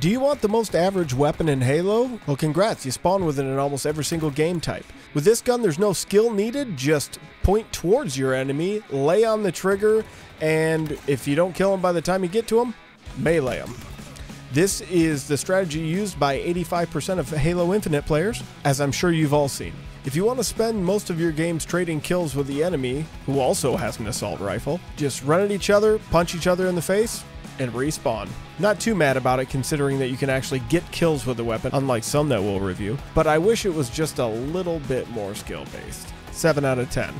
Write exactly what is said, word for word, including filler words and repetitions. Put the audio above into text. Do you want the most average weapon in Halo? Well, congrats, you spawn with it in almost every single game type. With this gun, there's no skill needed, just point towards your enemy, lay on the trigger, and if you don't kill him by the time you get to him, melee him. This is the strategy used by eighty-five percent of Halo Infinite players, as I'm sure you've all seen. If you want to spend most of your games trading kills with the enemy, who also has an assault rifle, just run at each other, punch each other in the face, and respawn. Not too mad about it considering that you can actually get kills with the weapon, unlike some that we'll review, but I wish it was just a little bit more skill based. seven out of ten.